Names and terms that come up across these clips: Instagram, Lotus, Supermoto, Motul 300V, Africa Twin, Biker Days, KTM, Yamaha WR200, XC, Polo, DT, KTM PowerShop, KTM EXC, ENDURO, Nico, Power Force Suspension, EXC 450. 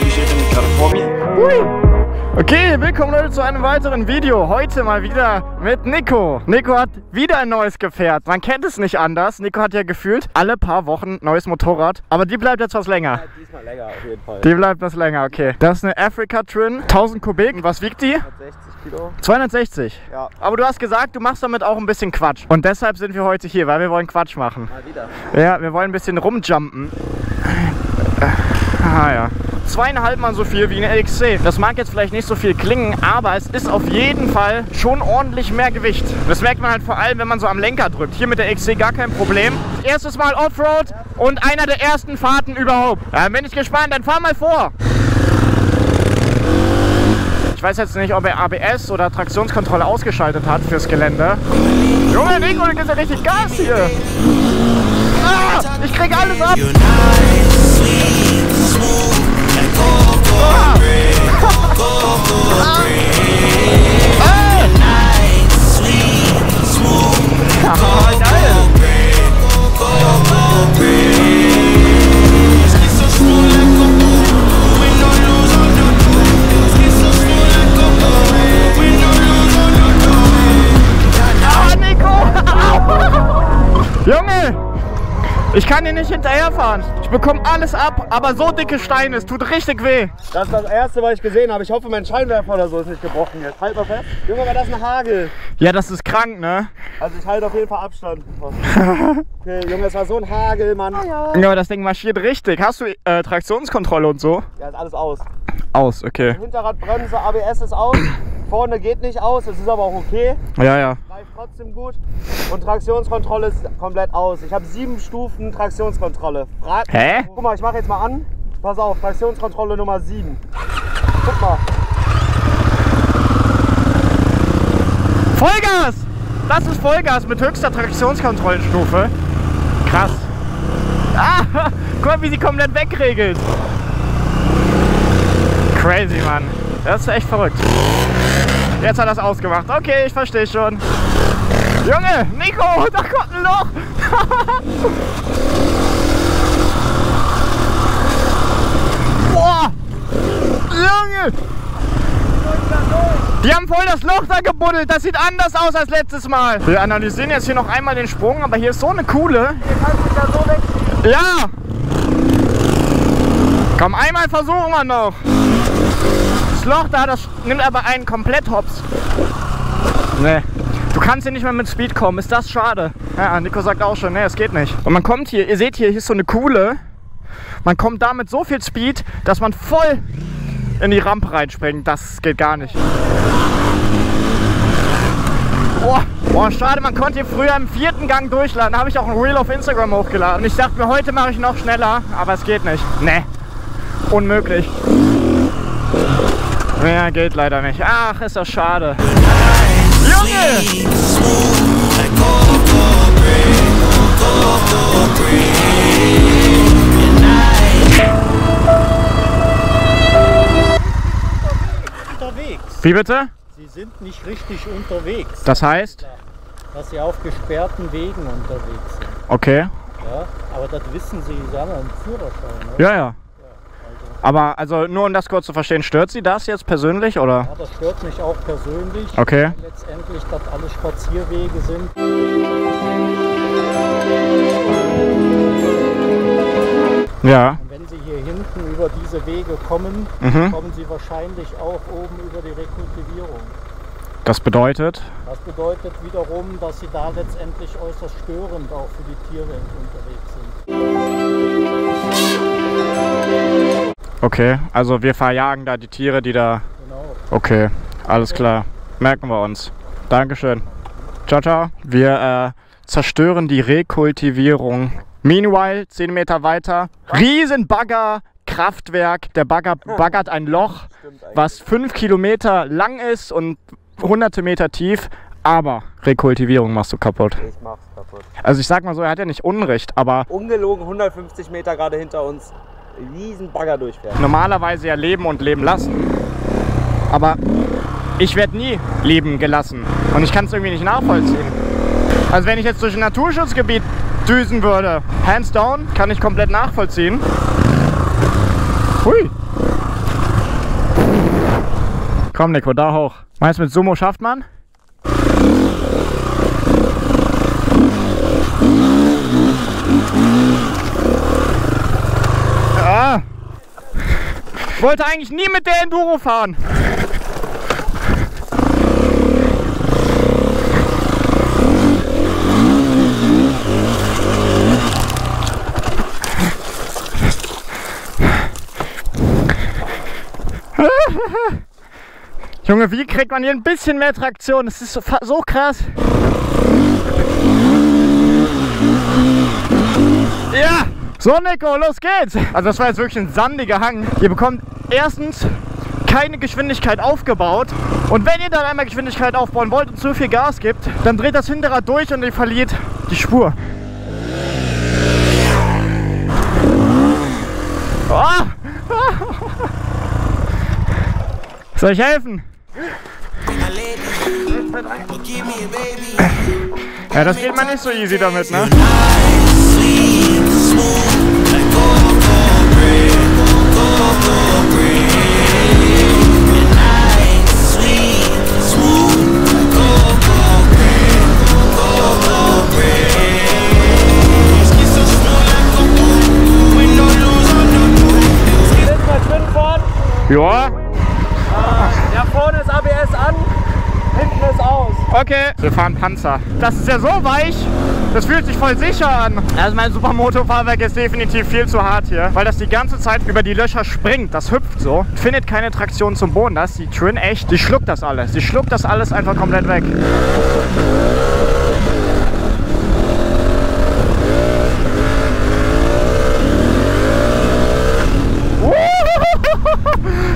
die Geschichte nicht gerade vor mir. Okay, willkommen Leute zu einem weiteren Video. Heute mal wieder mit Nico. Nico hat wieder ein neues Gefährt. Man kennt es nicht anders. Nico hat ja gefühlt alle paar Wochen neues Motorrad. Aber die bleibt jetzt was länger. Ja, diesmal länger auf jeden Fall. Die bleibt was länger, okay. Das ist eine Africa Twin, 1000 Kubik. Und was wiegt die? 260 Kilo. 260? Ja. Aber du hast gesagt, du machst damit auch ein bisschen Quatsch. Und deshalb sind wir heute hier, weil wir wollen Quatsch machen. Mal wieder. Ja, wir wollen ein bisschen rumjumpen. Ah ja. 2,5 Mal so viel wie eine EXC. Das mag jetzt vielleicht nicht so viel klingen, aber es ist auf jeden Fall schon ordentlich mehr Gewicht. Das merkt man halt vor allem, wenn man so am Lenker drückt. Hier mit der EXC gar kein Problem. Erstes Mal Offroad und einer der ersten Fahrten überhaupt. Ja, bin ich gespannt, dann fahr mal vor. Ich weiß jetzt nicht, ob er ABS oder Traktionskontrolle ausgeschaltet hat fürs Gelände. Junge, Nico, du gibst ja richtig Gas hier. Ah, ich krieg alles ab. Ich kann hier nicht hinterherfahren. Ich bekomme alles ab, aber so dicke Steine, es tut richtig weh. Das ist das Erste, was ich gesehen habe. Ich hoffe, mein Scheinwerfer oder so ist nicht gebrochen jetzt. Halt mal fest. Junge, war das ein Hagel? Ja, das ist krank, ne? Also ich halte auf jeden Fall Abstand. Okay, Junge, es war so ein Hagel, Mann. Ja, ja, aber das Ding marschiert richtig. Hast du Traktionskontrolle und so? Ja, ist alles aus. Aus, okay. Hinterradbremse, ABS ist aus. Vorne geht nicht aus, es ist aber auch okay. Ja, ja. Reift trotzdem gut. Und Traktionskontrolle ist komplett aus. Ich habe 7 Stufen Traktionskontrolle. Frag mich. Hä? Guck mal, ich mache jetzt mal an. Pass auf, Traktionskontrolle Nummer 7. Guck mal. Vollgas! Das ist Vollgas mit höchster Traktionskontrollstufe. Krass. Ah, guck mal, wie sie komplett wegregelt. Crazy, Mann. Das ist echt verrückt. Jetzt hat er es ausgemacht. Okay, ich verstehe schon. Junge, Nico, da kommt ein Loch. Boah. Junge. Die haben voll das Loch da gebuddelt. Das sieht anders aus als letztes Mal. Wir analysieren jetzt hier noch einmal den Sprung, aber hier ist so eine coole. Ja. Komm, einmal versuchen wir noch. Das Loch da, das nimmt aber einen komplett hops. Nee, du kannst hier nicht mehr mit Speed kommen, ist das schade. Ja, Nico sagt auch schon, nee, es geht nicht. Und man kommt hier, ihr seht hier ist so eine Kuhle. Man kommt da mit so viel Speed, dass man voll in die Rampe reinspringt. Das geht gar nicht. Boah, boah, schade, man konnte hier früher im 4. Gang durchladen. Da habe ich auch ein Reel auf Instagram hochgeladen. Und ich dachte mir, heute mache ich noch schneller, aber es geht nicht. Nee, unmöglich. Ja, geht leider nicht. Ach, ist das schade. Junge! Wie bitte? Sie sind nicht richtig unterwegs. Das heißt? Dass sie auf gesperrten Wegen unterwegs sind. Okay. Ja, aber das wissen sie, sie haben einen Führerschein, oder? Ja, ja. Aber, also nur um das kurz zu verstehen, stört Sie das jetzt persönlich, oder? Ja, das stört mich auch persönlich. Okay. Weil letztendlich, dass alle Spazierwege sind. Ja. Und wenn Sie hier hinten über diese Wege kommen, kommen Sie wahrscheinlich auch oben über die Rekultivierung. Das bedeutet? Das bedeutet wiederum, dass Sie da letztendlich äußerst störend auch für die Tierwelt unterwegs sind. Okay, also wir verjagen da die Tiere, die da... Genau. Okay, alles klar. Merken wir uns. Dankeschön. Ciao, ciao. Wir zerstören die Rekultivierung. Meanwhile, 10 Meter weiter. Riesenbagger, Kraftwerk. Der Bagger baggert ein Loch, was 5 Kilometer lang ist und hunderte Meter tief. Aber Rekultivierung machst du kaputt. Ich mach's kaputt. Also ich sag mal so, er hat ja nicht Unrecht, aber... Ungelogen 150 Meter gerade hinter uns. Riesen Bagger durchfährt. Normalerweise ja leben und leben lassen, aber ich werde nie leben gelassen und ich kann es irgendwie nicht nachvollziehen. Also wenn ich jetzt durch ein Naturschutzgebiet düsen würde, hands down, kann ich komplett nachvollziehen. Hui, Komm Nico, da hoch. Meinst du, mit Sumo schafft man? Ja. Ich wollte eigentlich nie mit der Enduro fahren. Junge, wie kriegt man hier ein bisschen mehr Traktion? Das ist so krass. Ja, so Nico, los geht's. Also das war jetzt wirklich ein sandiger Hang. Ihr bekommt erstens keine Geschwindigkeit aufgebaut. Und wenn ihr dann einmal Geschwindigkeit aufbauen wollt und zu viel Gas gibt, dann dreht das Hinterrad durch und ihr verliert die Spur. Oh. Soll ich helfen? Ja, das geht mal nicht so easy damit, ne? Ja. Ja, vorne ist ABS an, hinten ist aus. Okay. Wir fahren Panzer. Das ist ja so weich, das fühlt sich voll sicher an. Also mein Supermoto-Fahrwerk ist definitiv viel zu hart hier, weil das die ganze Zeit über die Löcher springt. Das hüpft so, findet keine Traktion zum Boden. Das ist die Twin echt, die schluckt das alles. Die schluckt das alles einfach komplett weg.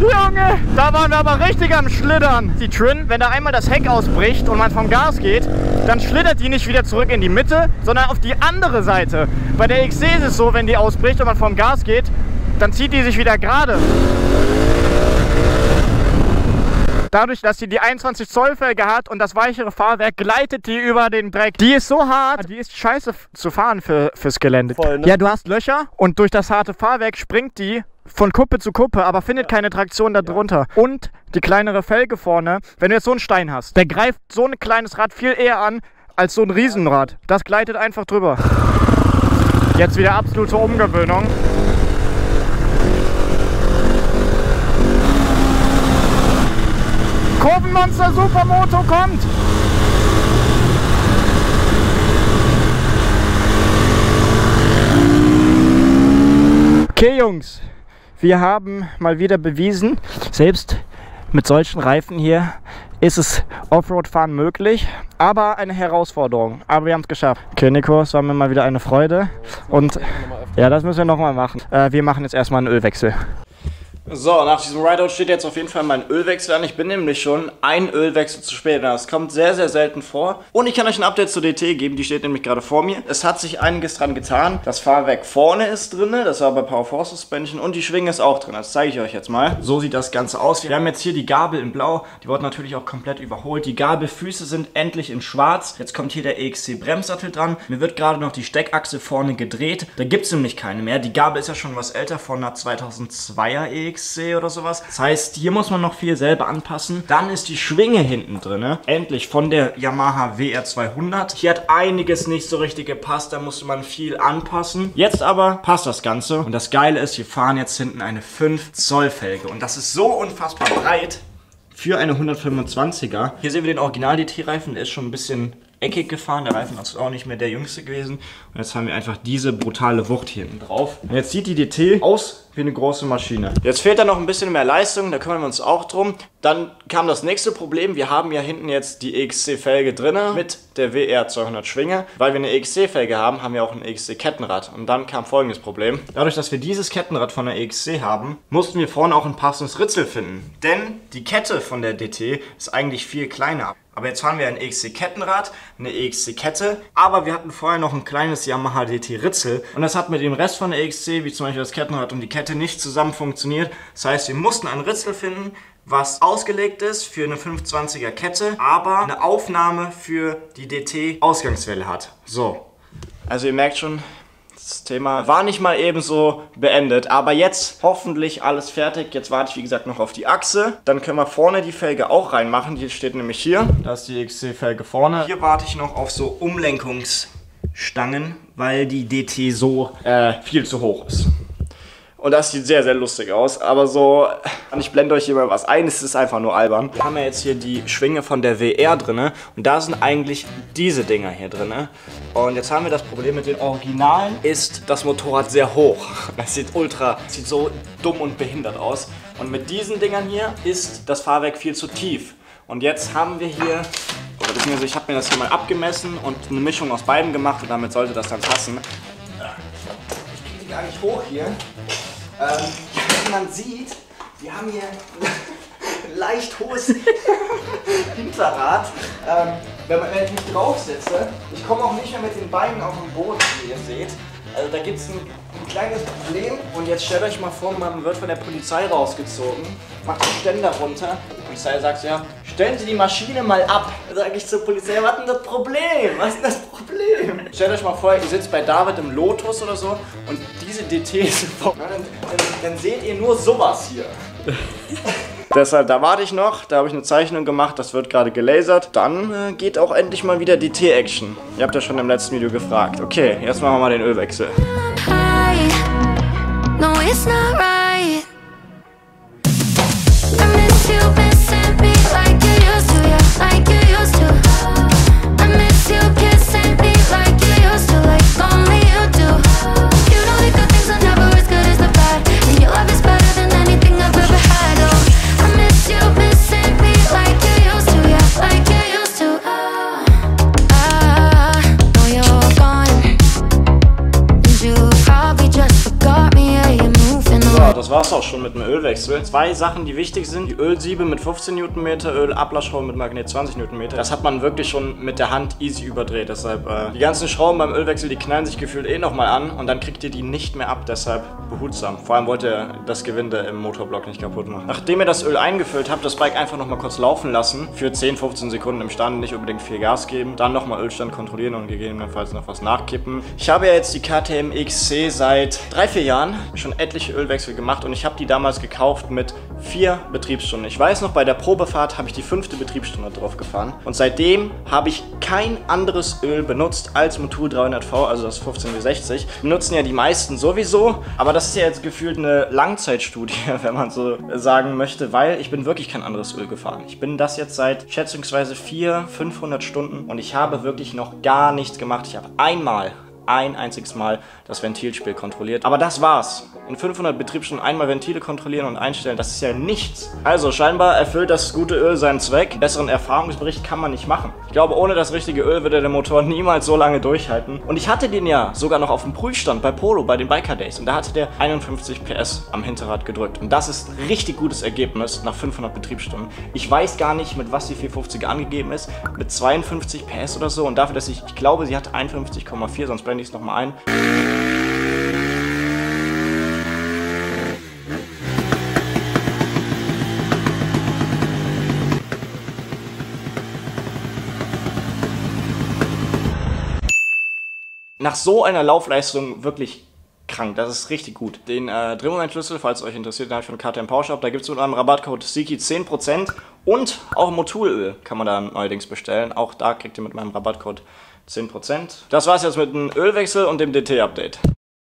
Junge, da waren wir aber richtig am Schlittern. Die Twin, wenn da einmal das Heck ausbricht und man vom Gas geht, dann schlittert die nicht wieder zurück in die Mitte, sondern auf die andere Seite. Bei der XC ist es so, wenn die ausbricht und man vom Gas geht, dann zieht die sich wieder gerade. Dadurch, dass sie die 21 Zoll Felge hat und das weichere Fahrwerk, gleitet die über den Dreck. Die ist so hart, die ist scheiße zu fahren fürs Gelände. Voll, ne? Ja, du hast Löcher und durch das harte Fahrwerk springt die von Kuppe zu Kuppe, aber findet keine Traktion darunter. Ja. Und die kleinere Felge vorne, wenn du jetzt so einen Stein hast, der greift so ein kleines Rad viel eher an als so ein Riesenrad. Das gleitet einfach drüber. Jetzt wieder absolute Umgewöhnung. Kurvenmonster Supermoto kommt! Okay Jungs, wir haben mal wieder bewiesen, selbst mit solchen Reifen hier ist es Offroad-Fahren möglich, aber eine Herausforderung. Aber wir haben es geschafft. Okay Nico, es war mir mal wieder eine Freude. Und ja, das müssen wir nochmal machen. Wir machen jetzt erstmal einen Ölwechsel. So, nach diesem Rideout steht jetzt auf jeden Fall mein Ölwechsel an. Ich bin nämlich schon einen Ölwechsel zu spät. Das kommt sehr, sehr selten vor. Und ich kann euch ein Update zur DT geben, die steht nämlich gerade vor mir. Es hat sich einiges dran getan. Das Fahrwerk vorne ist drin, das war bei Power Force Suspension und die Schwinge ist auch drin. Das zeige ich euch jetzt mal. So sieht das Ganze aus. Wir haben jetzt hier die Gabel in blau, die wurde natürlich auch komplett überholt. Die Gabelfüße sind endlich in schwarz. Jetzt kommt hier der EXC Bremssattel dran. Mir wird gerade noch die Steckachse vorne gedreht. Da gibt es nämlich keine mehr. Die Gabel ist ja schon was älter, von einer 2002er EXC. Oder sowas. Das heißt, hier muss man noch viel selber anpassen. Dann ist die Schwinge hinten drin. Endlich von der Yamaha WR200. Hier hat einiges nicht so richtig gepasst. Da musste man viel anpassen. Jetzt aber passt das Ganze. Und das Geile ist, wir fahren jetzt hinten eine 5 Zoll Felge. Und das ist so unfassbar breit für eine 125er. Hier sehen wir den Original-DT-Reifen. Der ist schon ein bisschen eckig gefahren, der Reifen ist auch nicht mehr der jüngste gewesen und jetzt haben wir einfach diese brutale Wucht hier hinten drauf. Und jetzt sieht die DT aus wie eine große Maschine. Jetzt fehlt da noch ein bisschen mehr Leistung, da kümmern wir uns auch drum. Dann kam das nächste Problem, wir haben ja hinten jetzt die EXC-Felge drin mit der WR200 Schwinge. Weil wir eine EXC-Felge haben, haben wir auch ein EXC-Kettenrad und dann kam folgendes Problem. Dadurch, dass wir dieses Kettenrad von der EXC haben, mussten wir vorne auch ein passendes Ritzel finden. Denn die Kette von der DT ist eigentlich viel kleiner. Aber jetzt fahren wir ein EXC-Kettenrad, eine EXC-Kette, aber wir hatten vorher noch ein kleines Yamaha DT-Ritzel und das hat mit dem Rest von der EXC, wie zum Beispiel das Kettenrad und die Kette, nicht zusammen funktioniert. Das heißt, wir mussten ein Ritzel finden, was ausgelegt ist für eine 520er Kette, aber eine Aufnahme für die DT-Ausgangswelle hat. So, also ihr merkt schon, Das Thema war nicht mal eben so beendet, aber jetzt hoffentlich alles fertig. Jetzt warte ich, wie gesagt, noch auf die Achse. Dann können wir vorne die Felge auch reinmachen. Die steht nämlich hier. Da ist die XC-Felge vorne. Hier warte ich noch auf so Umlenkungsstangen, weil die DT so viel zu hoch ist. Und das sieht sehr, sehr lustig aus, aber so, ich blende euch hier mal was ein, es ist einfach nur albern. Wir haben ja jetzt hier die Schwinge von der WR drin und da sind eigentlich diese Dinger hier drin. Und jetzt haben wir das Problem mit den Originalen, ist das Motorrad sehr hoch. Das sieht ultra, sieht so dumm und behindert aus. Und mit diesen Dingern hier ist das Fahrwerk viel zu tief. Und jetzt haben wir hier, oder beziehungsweise ich habe mir das hier mal abgemessen und eine Mischung aus beiden gemacht und damit sollte das dann passen. Ich kriege die gar nicht hoch hier. Wie man sieht, wir haben hier ein leicht hohes Hinterrad. Wenn ich mich drauf sitze, ich komme auch nicht mehr mit den Beinen auf den Boden, wie ihr seht. Also da gibt es ein kleines Problem. Und jetzt stellt euch mal vor, man wird von der Polizei rausgezogen, macht den Ständer runter. Die Polizei sagt so, ja, stellen Sie die Maschine mal ab. Da sage ich zur Polizei, was ist denn das Problem? Was ist das Problem? Stellt euch mal vor, ihr sitzt bei David im Lotus oder so und diese DT sind voll. Dann seht ihr nur sowas hier. Deshalb, da warte ich noch, da habe ich eine Zeichnung gemacht, das wird gerade gelasert. Dann geht auch endlich mal wieder DT-Action. Ihr habt ja schon im letzten Video gefragt. Okay, jetzt machen wir mal den Ölwechsel. Das war's auch schon mit dem Ölwechsel. Zwei Sachen, die wichtig sind. Die Ölsiebe mit 15 Newtonmeter, Ölablassschrauben mit Magnet 20 Newtonmeter. Das hat man wirklich schon mit der Hand easy überdreht. Deshalb, die ganzen Schrauben beim Ölwechsel, die knallen sich gefühlt eh nochmal an. Und dann kriegt ihr die nicht mehr ab, deshalb behutsam. Vor allem wollt ihr das Gewinde im Motorblock nicht kaputt machen. Nachdem ihr das Öl eingefüllt habt, das Bike einfach nochmal kurz laufen lassen. Für 10, 15 Sekunden im Stand, nicht unbedingt viel Gas geben. Dann nochmal Ölstand kontrollieren und gegebenenfalls noch was nachkippen. Ich habe ja jetzt die KTM EXC seit 3-4 Jahren schon etliche Ölwechsel gemacht. Und ich habe die damals gekauft mit 4 Betriebsstunden. Ich weiß noch, bei der Probefahrt habe ich die 5. Betriebsstunde drauf gefahren. Und seitdem habe ich kein anderes Öl benutzt als Motul 300V, also das 15W60. Benutzen ja die meisten sowieso, aber das ist ja jetzt gefühlt eine Langzeitstudie, wenn man so sagen möchte, weil ich bin wirklich kein anderes Öl gefahren. Ich bin das jetzt seit schätzungsweise 400, 500 Stunden und ich habe wirklich noch gar nichts gemacht. Ich habe ein einziges Mal das Ventilspiel kontrolliert. Aber das war's. In 500 Betriebsstunden einmal Ventile kontrollieren und einstellen, das ist ja nichts. Also scheinbar erfüllt das gute Öl seinen Zweck. Besseren Erfahrungsbericht kann man nicht machen. Ich glaube, ohne das richtige Öl würde der Motor niemals so lange durchhalten. Und ich hatte den ja sogar noch auf dem Prüfstand bei Polo, bei den Biker Days. Und da hatte der 51 PS am Hinterrad gedrückt. Und das ist ein richtig gutes Ergebnis nach 500 Betriebsstunden. Ich weiß gar nicht, mit was die 450er angegeben ist. Mit 52 PS oder so. Und dafür, dass ich glaube, sie hatte 51,4, sonst blende ich es nochmal ein. Nach so einer Laufleistung wirklich krank, das ist richtig gut. Den Drehmomentschlüssel, falls euch interessiert, den habe ich von KTM PowerShop. Da gibt es mit einem Rabattcode SIKI 10% und auch Motulöl kann man da neuerdings bestellen. Auch da kriegt ihr mit meinem Rabattcode 10%. Das war's jetzt mit dem Ölwechsel und dem DT-Update.